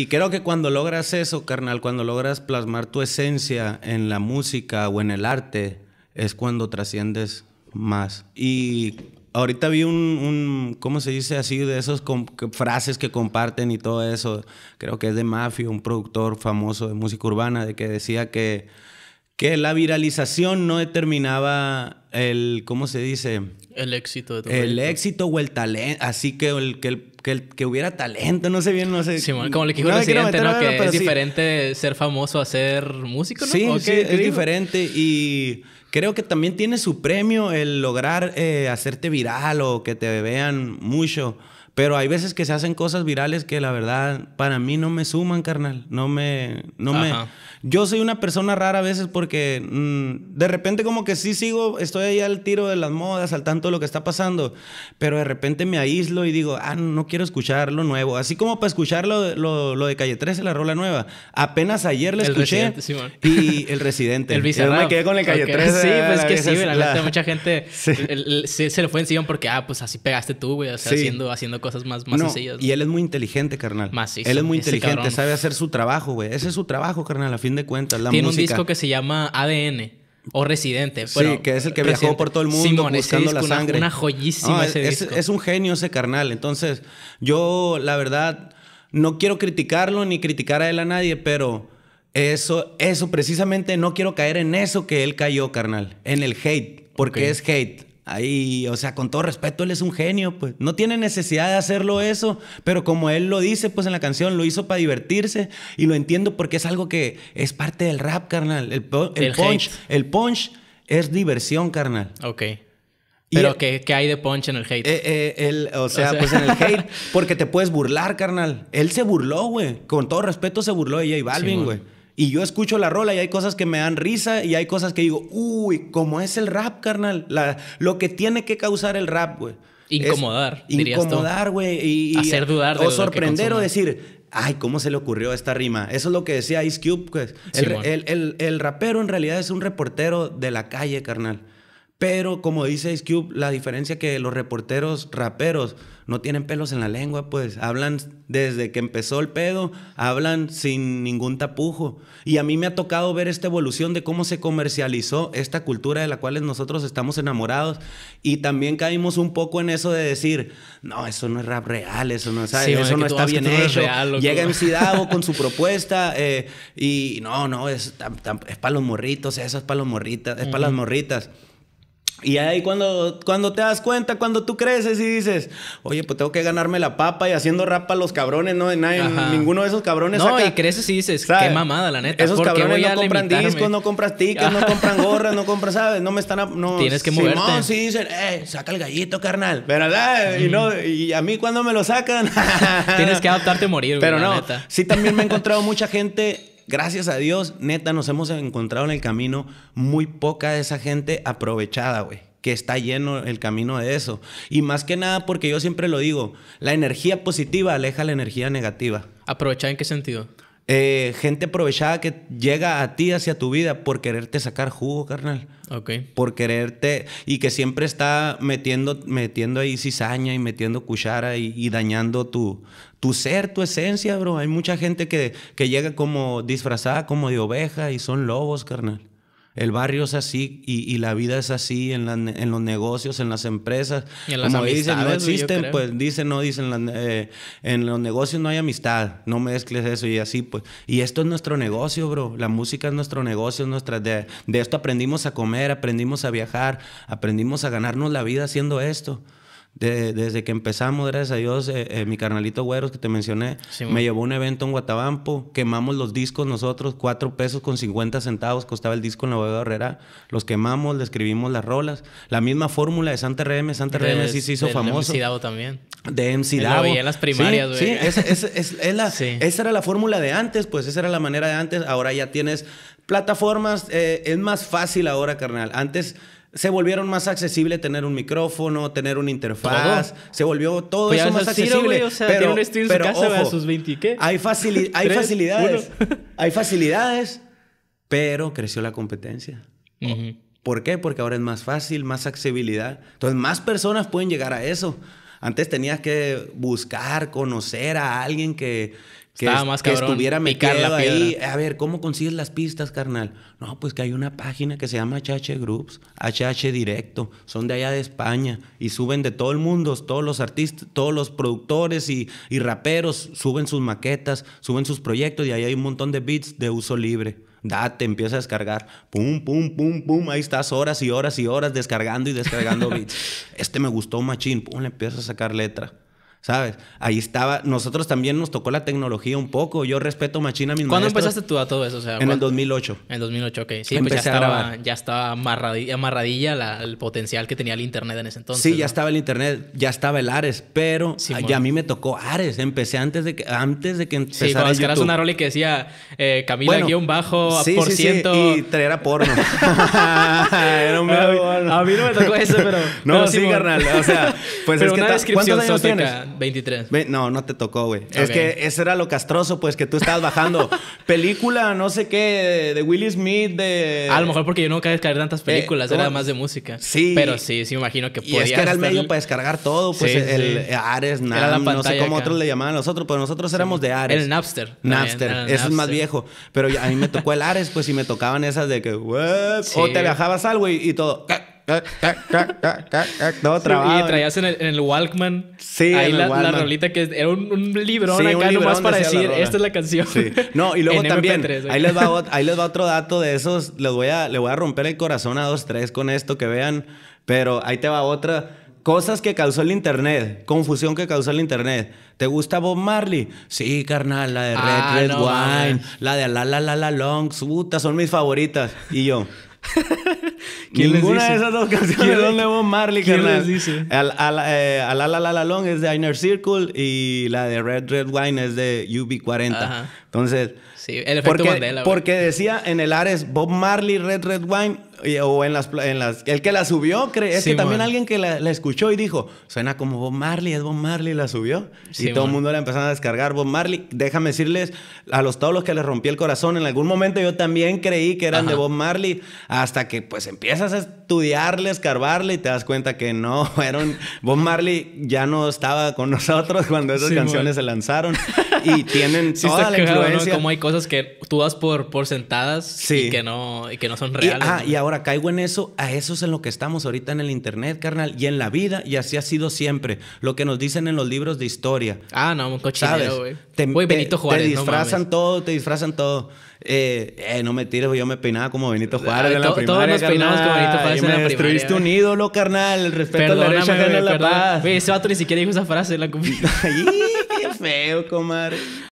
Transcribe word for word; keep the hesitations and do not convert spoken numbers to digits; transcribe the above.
Y creo que cuando logras eso, carnal, cuando logras plasmar tu esencia en la música o en el arte, es cuando trasciendes más. Y ahorita vi un, un ¿cómo se dice así? De esas frases que comparten y todo eso. Creo que es de Mafio, un productor famoso de música urbana, de que decía que, que la viralización no determinaba el, ¿cómo se dice? El éxito de tu El proyecto. éxito o el talento. Así que el que el Que, el, que hubiera talento, no sé bien, no sé. Sí, como le dijo el Residente, ¿no? Que es diferente ser famoso a ser músico, ¿no? Sí, sí, es diferente. Y creo que también tiene su premio el lograr eh, hacerte viral o que te vean mucho. Pero hay veces que se hacen cosas virales que la verdad para mí no me suman, carnal. No me... No me yo soy una persona rara a veces porque mmm, de repente como que sí sigo, estoy ahí al tiro de las modas, al tanto de lo que está pasando. Pero de repente me aíslo y digo, ah, no quiero escuchar lo nuevo. Así como para escuchar lo, lo, lo de Calle trece, la rola nueva. Apenas ayer la escuché. Sí, y el Residente. El Yo me quedé con el Calle trece. Okay. Sí, pues es que sí, la verdad, mucha gente sí. el, el, se, se le fue encima porque, ah, pues así pegaste tú, güey. O sea, sí. haciendo, haciendo cosas. Cosas más, más no, sencillas. ¿No? Y él es muy inteligente, carnal. Macizo, él es muy inteligente, cabrón. Sabe hacer su trabajo, güey. Ese es su trabajo, carnal, a fin de cuentas. La Tiene música. un disco que se llama A D N o Residente. Bueno, sí, que es el que Residente. viajó por todo el mundo Simón, buscando disco, la sangre. Una, una joyísima no, ese es, disco. Es un genio ese carnal. Entonces, yo, la verdad, no quiero criticarlo ni criticar a él a nadie, pero eso, eso precisamente no quiero caer en eso que él cayó, carnal. En el hate, porque okay. es hate. Ahí, o sea, con todo respeto, él es un genio, pues. No tiene necesidad de hacerlo eso, pero como él lo dice, pues, en la canción, lo hizo para divertirse. Y lo entiendo porque es algo que es parte del rap, carnal. El, el, el punch. Hate. El punch es diversión, carnal. Ok. Pero, ¿qué, ¿qué hay de punch en el hate? Eh, eh, el, o, sea, o sea, pues en el hate, porque te puedes burlar, carnal. Él se burló, güey. Con todo respeto, se burló de Jay Balvin, güey. Sí, y yo escucho la rola y hay cosas que me dan risa y hay cosas que digo, uy, ¿cómo es el rap, carnal? La, lo que tiene que causar el rap, güey. Incomodar, dirías tú. Incomodar, güey. Hacer dudar de lo que consume. O sorprender o decir, ay, ¿cómo se le ocurrió esta rima? Eso es lo que decía Ice Cube, pues. Sí, el, el, el, el rapero en realidad es un reportero de la calle, carnal. Pero, como dice Ice Cube, la diferencia es que los reporteros raperos no tienen pelos en la lengua, pues. Hablan desde que empezó el pedo, hablan sin ningún tapujo. Y a mí me ha tocado ver esta evolución de cómo se comercializó esta cultura de la cual nosotros estamos enamorados. Y también caímos un poco en eso de decir, no, eso no es rap real, eso no, ¿sabes? Sí, eso no está bien hecho. Real, llega M C Davo con su propuesta eh, y no, no, es, es para los morritos, eso es para los morritas, es uh-huh. para las morritas. Y ahí cuando, cuando te das cuenta, cuando tú creces y dices, oye, pues tengo que ganarme la papa y haciendo rap a los cabrones, no, nadie, ninguno de esos cabrones No, saca, y creces y dices, ¿sabes? Qué mamada, la neta. Esos cabrones no compran limitarme? discos, no compras tickets, no compran gorras, no compran, ¿sabes? No me están... A, no, Tienes que moverte. Simón, sí dicen, eh, saca el gallito, carnal. Pero, mm. y, no, y a mí cuando me lo sacan... Tienes que adaptarte a morir, güey, Pero no, la neta. Sí también me he encontrado mucha gente... Gracias a Dios, neta, nos hemos encontrado en el camino muy poca de esa gente aprovechada, güey. Que está lleno el camino de eso. Y más que nada, porque yo siempre lo digo, la energía positiva aleja la energía negativa. ¿Aprovechada en qué sentido? Eh, gente aprovechada que llega a ti, hacia tu vida, por quererte sacar jugo, carnal. Ok. Por quererte... Y que siempre está metiendo, metiendo ahí cizaña y metiendo cuchara y, y dañando tu, tu ser, tu esencia, bro. Hay mucha gente que, que llega como disfrazada como de oveja y son lobos, carnal. El barrio es así y, y la vida es así en, la, en los negocios, en las empresas. Y en las Como dicen, no existen, pues dicen, no dicen, la, eh, en los negocios no hay amistad, no mezcles eso y así, pues. Y esto es nuestro negocio, bro. La música es nuestro negocio, es nuestra, de, de esto aprendimos a comer, aprendimos a viajar, aprendimos a ganarnos la vida haciendo esto. De, desde que empezamos, gracias a Dios, eh, eh, mi carnalito Güeros, que te mencioné, sí, me llevó a un evento en Guatabampo, quemamos los discos nosotros, cuatro pesos con cincuenta centavos costaba el disco en la bodega Herrera, los quemamos, le escribimos las rolas, la misma fórmula de Santa R M, Santa R M sí se hizo de, famoso. De M C Davo también. De M C Davo. La veía en las primarias, sí, sí, es, es, es, es la, sí, esa era la fórmula de antes, pues esa era la manera de antes, ahora ya tienes plataformas, eh, es más fácil ahora, carnal, antes... Se volvieron más accesible tener un micrófono, tener una interfaz. ¿Todo? Se volvió todo pues eso más tiro, accesible. Wey, o sea, pero un en pero casa, ojo, sus veinte, ¿qué? Hay, facili hay facilidades. Hay facilidades, pero creció la competencia. Uh -huh. ¿Por qué? Porque ahora es más fácil, más accesibilidad. Entonces, más personas pueden llegar a eso. Antes tenías que buscar, conocer a alguien que... Que, es, más que estuviera metido ahí. A ver, ¿cómo consigues las pistas, carnal? No, pues que hay una página que se llama H H Groups, H H Directo. Son de allá de España y suben de todo el mundo. Todos los artistas, todos los productores y, y raperos suben sus maquetas, suben sus proyectos y ahí hay un montón de beats de uso libre. Date, empieza a descargar. Pum, pum, pum, pum. Ahí estás horas y horas y horas descargando y descargando beats. Este me gustó, machín. Pum, le empiezas a sacar letra. ¿Sabes? Ahí estaba. Nosotros también nos tocó la tecnología un poco. Yo respeto machina a mis ¿Cuándo maestros. empezaste tú a todo eso? O sea, en el dos mil ocho. En el dos mil ocho, ok. Sí, pues ya estaba, ya estaba amarradilla, amarradilla la, el potencial que tenía el internet en ese entonces. Sí, ¿no? Ya estaba el internet, ya estaba el Ares, pero sí, a, a mí me tocó Ares. Empecé antes de que antes de que empezara Sí, cuando descargas una rola que decía eh, Camila bueno, guión bajo sí, por sí, ciento. Sí, y traer porno. Era un a, a mí no me tocó eso, pero... No, pero sí, carnal. O sea, pues pero es una que... ¿Cuántos años tienes? veintitrés. No, no te tocó, güey. Okay. Es que eso era lo castroso, pues, que tú estabas bajando película, no sé qué, de Will Smith, de... A lo mejor porque yo no caí en tantas películas, eh, era más de música. Sí. Pero sí, sí me imagino que podía. Y es que era el medio el... para descargar todo, pues, sí, el sí. Ares, Nam, no sé cómo acá. otros le llamaban a nosotros, pero nosotros éramos sí. de Ares. El Napster. Napster, también, eso Napster. es más viejo. Pero a mí me tocó el Ares, pues, y me tocaban esas de que... Sí. O te bajabas algo y, y todo... No, trabado, y traías en el, en el Walkman. Sí, ahí en la, el Walkman. La rolita que era un, un librón sí, acá un librón nomás para decir esta es la canción. Sí. No, y luego también M P tres, ahí, les va, ahí les va otro dato de esos. Les voy a, les voy a romper el corazón a dos, tres con esto que vean. Pero ahí te va otra. Cosas que causó el internet. Confusión que causó el internet. ¿Te gusta Bob Marley? Sí, carnal. La de Red ah, Red no, Wine man. La de La La La La Long. Puta, son mis favoritas. Y yo... Ninguna de esas dos canciones son de Bob Marley, carnal. Al, al, eh, al, al, al, al, Along es de Inner Circle y la de Red Red Wine es de U B cuarenta. Ajá. Entonces, sí, el efecto porque, Mandela, porque decía en el Ares Bob Marley, Red Red Wine y, o en las, en las... El que la subió, cree, es sí, que man. también alguien que la, la escuchó y dijo suena como Bob Marley, es Bob Marley, la subió. Sí, y man. todo el mundo la empezaron a descargar Bob Marley. Déjame decirles a los todos los que les rompí el corazón. En algún momento yo también creí que eran Ajá. de Bob Marley hasta que pues empiezas a estudiarle, escarbarle y te das cuenta que no, eran... Bob Marley ya no estaba con nosotros cuando esas sí, canciones man. se lanzaron y tienen sí, toda la claro, influencia. ¿No? Como hay cosas que tú das por, por sentadas sí. y, que no, y que no son reales. Y, ah, ¿no? y ahora caigo en eso. A eso es en lo que estamos ahorita en el internet, carnal. Y en la vida. Y así ha sido siempre. Lo que nos dicen en los libros de historia. Ah, no, un cochinero, güey. Güey, Benito Juárez. Te disfrazan no todo, te disfrazan todo. Eh, eh, no me tires, yo me peinaba como Benito Juárez Ay, en la primaria. Todos nos peinamos como Benito Juárez en la primaria. Destruiste un ídolo, carnal. El respeto a la derecha gana la paz. Güey, ese vato ni siquiera dijo esa frase, la cumplí. Qué feo, comadre.